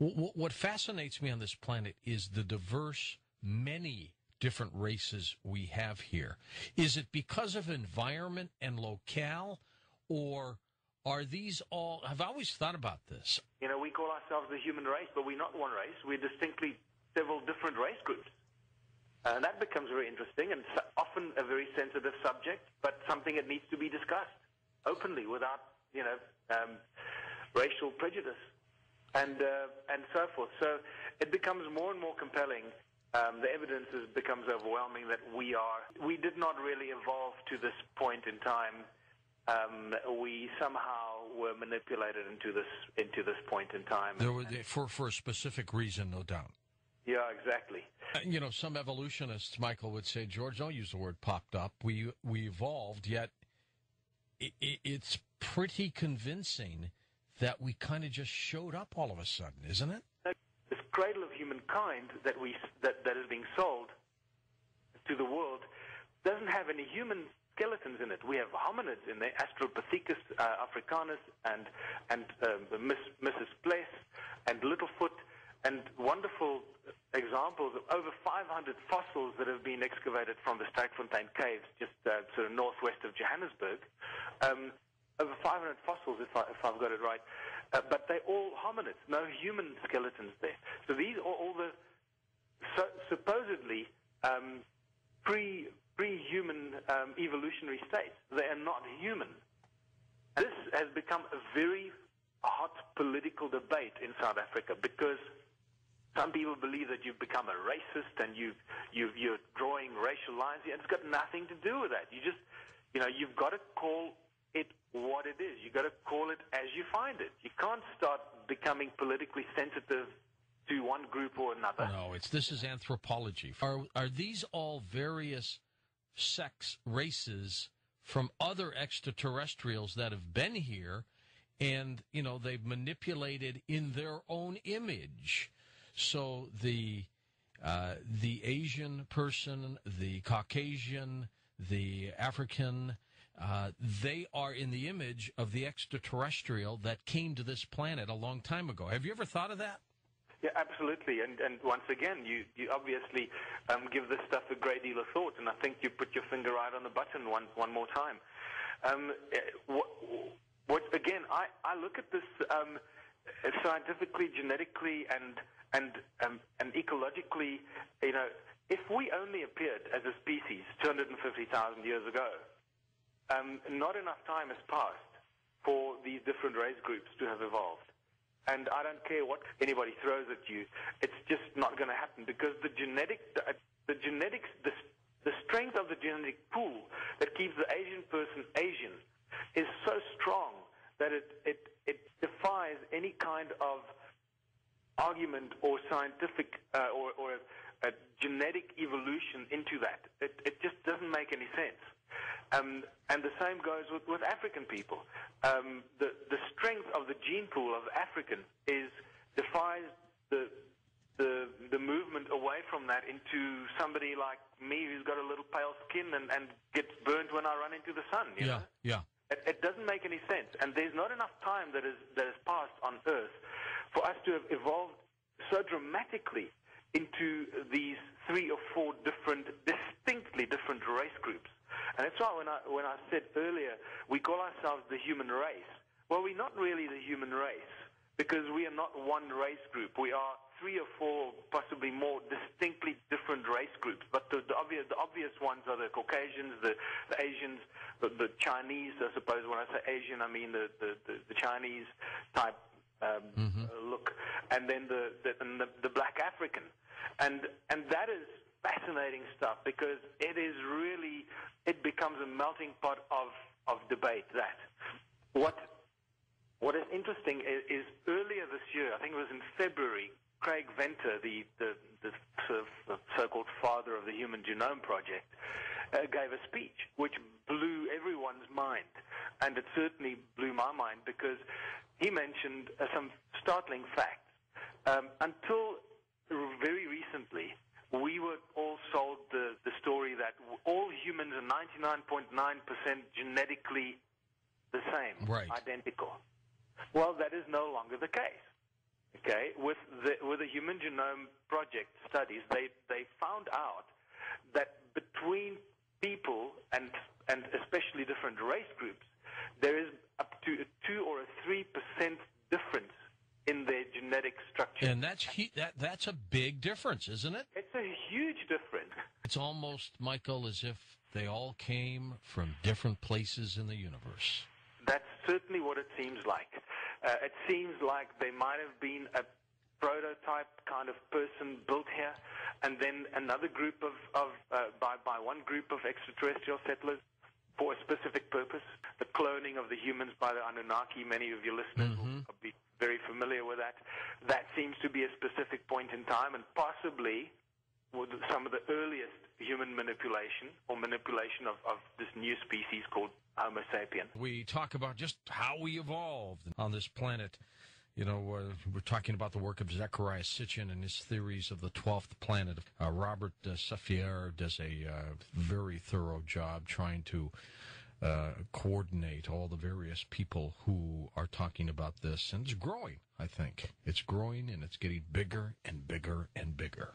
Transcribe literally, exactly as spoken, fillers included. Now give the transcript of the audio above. What fascinates me on this planet is the diverse, many different races we have here. Is it because of environment and locale, or are these all... I've always thought about this. You know, we call ourselves the human race, but we're not one race. We're distinctly several different race groups. And that becomes very interesting and often a very sensitive subject, but something that needs to be discussed openly without, you know, um, racial prejudice. And uh, and so forth. So it becomes more and more compelling. Um, the evidence is, becomes overwhelming that we are we did not really evolve to this point in time. Um, we somehow were manipulated into this into this point in time. There were the, for for a specific reason, no doubt. Yeah, exactly. Uh, you know, some evolutionists, Michael, would say, George, don't use the word "popped up." We we evolved, yet it, it, it's pretty convincing that we kind of just showed up all of a sudden, isn't it? This cradle of humankind that we that, that is being sold to the world doesn't have any human skeletons in it. We have hominids in there, Australopithecus, uh, Africanus, and and uh, Miss, Missus Pless, and Littlefoot, and wonderful examples of over five hundred fossils that have been excavated from the Sterkfontein Caves, just uh, sort of northwest of Johannesburg. Um, Over five hundred fossils, if, I, if I've got it right, uh, but they're all hominids, no human skeletons there. So these are all the so, supposedly um, pre, pre-human um, evolutionary states. They are not human. This has become a very hot political debate in South Africa because some people believe that you've become a racist and you've, you've, you're drawing racial lines here. It's got nothing to do with that. You just, you know, you've got to call it what it is. You've got to call it as you find it. You can't start becoming politically sensitive to one group or another. No, it's this is anthropology. Are are these all various sects, races from other extraterrestrials that have been here, and you know they've manipulated in their own image? So the uh, the Asian person, the Caucasian, the African. Uh, they are in the image of the extraterrestrial that came to this planet a long time ago. Have you ever thought of that? Yeah, absolutely. And and once again, you, you obviously um, give this stuff a great deal of thought, and I think you put your finger right on the button one, one more time. Um, what, what, again, I, I look at this um, scientifically, genetically, and, and, um, and ecologically. You know, if we only appeared as a species two hundred fifty thousand years ago, Um, not enough time has passed for these different race groups to have evolved. And I don't care what anybody throws at you, it's just not going to happen because the genetic, the, the genetics, the, the strength of the genetic pool that keeps the Asian person Asian is so strong that it, it, it defies any kind of argument or scientific uh, or, or a, a genetic evolution into that. It, it just doesn't make any sense. Um, and the same goes with, with African people. Um, the, the strength of the gene pool of African is defies the, the, the movement away from that into somebody like me who's got a little pale skin and, and gets burned when I run into the sun. You yeah, know? yeah. It, it doesn't make any sense. And there's not enough time that is, that has passed on Earth for us to have evolved so dramatically into these three or four different, distinctly different race groups. And that's why when I, when I said earlier, we call ourselves the human race. Well, we're not really the human race because we are not one race group. We are three or four, possibly more, distinctly different race groups. But the, the, obvious, the obvious ones are the Caucasians, the, the Asians, the, the Chinese, I suppose. When I say Asian, I mean the, the, the, the Chinese type um, mm-hmm. look. And then the, the, and the, the black African. And, and that is fascinating stuff because it is really, it becomes a melting pot of, of debate. That what what is interesting is, is earlier this year, I think it was in February, Craig Venter, the, the, the sort of so-called father of the Human Genome Project, uh, gave a speech which blew everyone's mind, and it certainly blew my mind because he mentioned uh, some startling facts. Um, until very recently, we were all sold the, the story that all humans are ninety-nine point nine percent genetically the same, right. Identical. Well, that is no longer the case. Okay, with the with the Human Genome Project studies, they they found out that between people and and especially different race groups, there is up to a two or a three percent difference in their genetic structure. And that's he, that that's a big difference, isn't it? It's a huge difference. It's almost, Michael, as if they all came from different places in the universe. That's certainly what it seems like. Uh, it seems like they might have been a prototype kind of person built here, and then another group of, of uh, by, by one group of extraterrestrial settlers for a specific purpose, the cloning of the humans by the Anunnaki. Many of your listeners mm-hmm. will be very familiar with that. That seems to be a specific point in time, and possibly with some of the earliest human manipulation or manipulation of, of this new species called Homo sapien. We talk about just how we evolved on this planet. You know, uh, we're talking about the work of Zecharia Sitchin and his theories of the twelfth planet. Uh, Robert uh, Safier does a uh, very thorough job trying to uh, coordinate all the various people who are talking about this. And it's growing, I think. It's growing, and it's getting bigger and bigger and bigger.